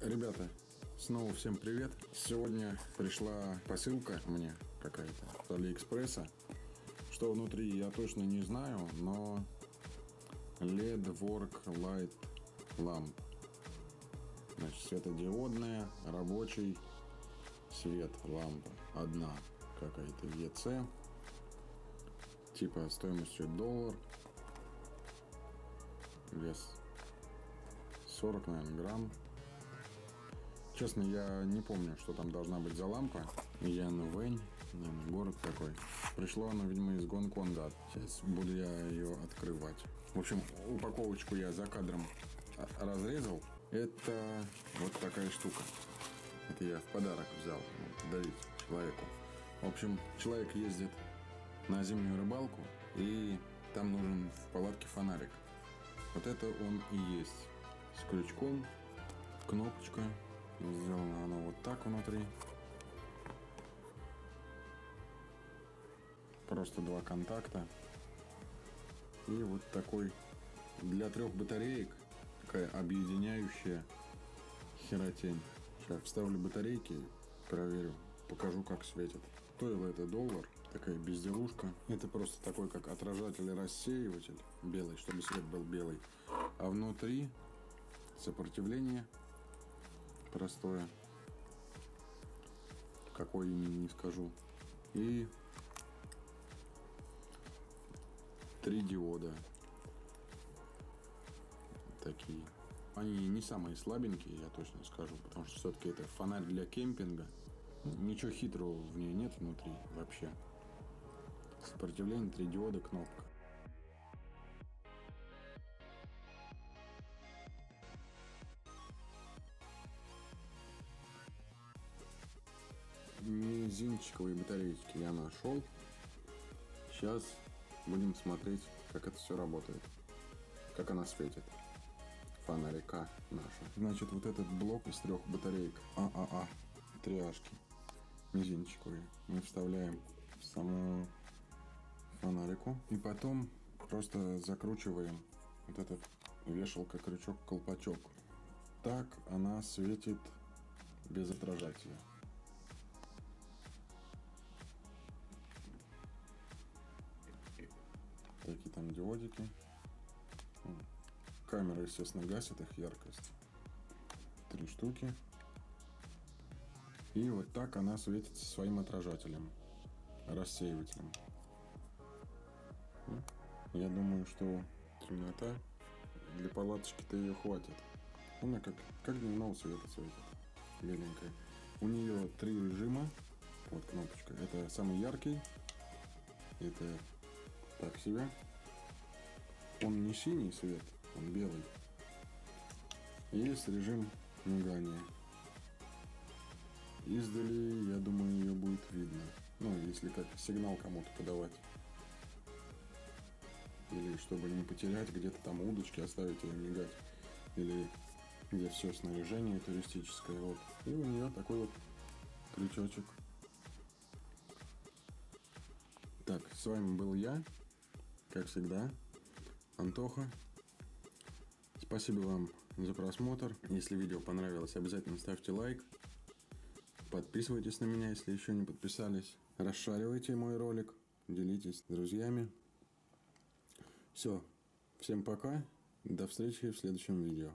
Ребята, снова всем привет. Сегодня пришла посылка мне какая-то с Алиэкспресса. Что внутри, я точно не знаю, но LED Work Light Lamp. Значит, светодиодная, рабочий свет, лампа. Одна какая-то EC. Типа стоимостью $1. Вес 40, наверное, грамм. Честно, я не помню, что там должна быть за лампа. Янвэнь, наверное, город такой. Пришло она, видимо, из Гонконга. Сейчас буду я ее открывать. В общем, упаковочку я за кадром разрезал. Это вот такая штука. Это я в подарок взял, подарить человеку. В общем, человек ездит на зимнюю рыбалку, и там нужен в палатке фонарик. Вот это он и есть. С крючком, кнопочка. Сделано оно вот так внутри. Просто два контакта. И вот такой для 3 батареек. Такая объединяющая херотень. Сейчас вставлю батарейки, проверю. Покажу, как светит. Стоило это $1. Такая безделушка. Это просто такой, как отражатель-рассеиватель. Белый, чтобы свет был белый. А внутри сопротивление простое, какое именно не скажу, и 3 диода такие. Они не самые слабенькие, я точно скажу, потому что все-таки это фонарь для кемпинга. Ничего хитрого в ней нет внутри вообще. Сопротивление, 3 диода, кнопка. Мизинчиковые батареечки я нашел. Сейчас будем смотреть, как это все работает, как она светит, фонарика наша. Значит, вот этот блок из 3 батареек ААА, триашки мизинчиковые, мы вставляем в саму фонарику и потом просто закручиваем вот этот вешалка, крючок, колпачок. Так она светит без отражателя. Такие там диодики. Камера, естественно, гасит их яркость. 3 штуки. И вот так она светит со своим отражателем, рассеивателем. Я думаю, что темнота для палаточки-то ее хватит. Она как дневного света светит. Беленькая. У нее 3 режима. Вот кнопочка. Это самый яркий. Это так себя. Он не синий свет, он белый. Есть режим мигания. Издали, я думаю, ее будет видно. Ну, если как сигнал кому-то подавать. Или чтобы не потерять, где-то там удочки оставить ее мигать. Или где все снаряжение туристическое. Вот. И у нее такой вот крючочек. Так, с вами был я, как всегда, Антоха. Спасибо вам за просмотр. Если видео понравилось, обязательно ставьте лайк. Подписывайтесь на меня, если еще не подписались. Расшаривайте мой ролик. Делитесь с друзьями. Все. Всем пока. До встречи в следующем видео.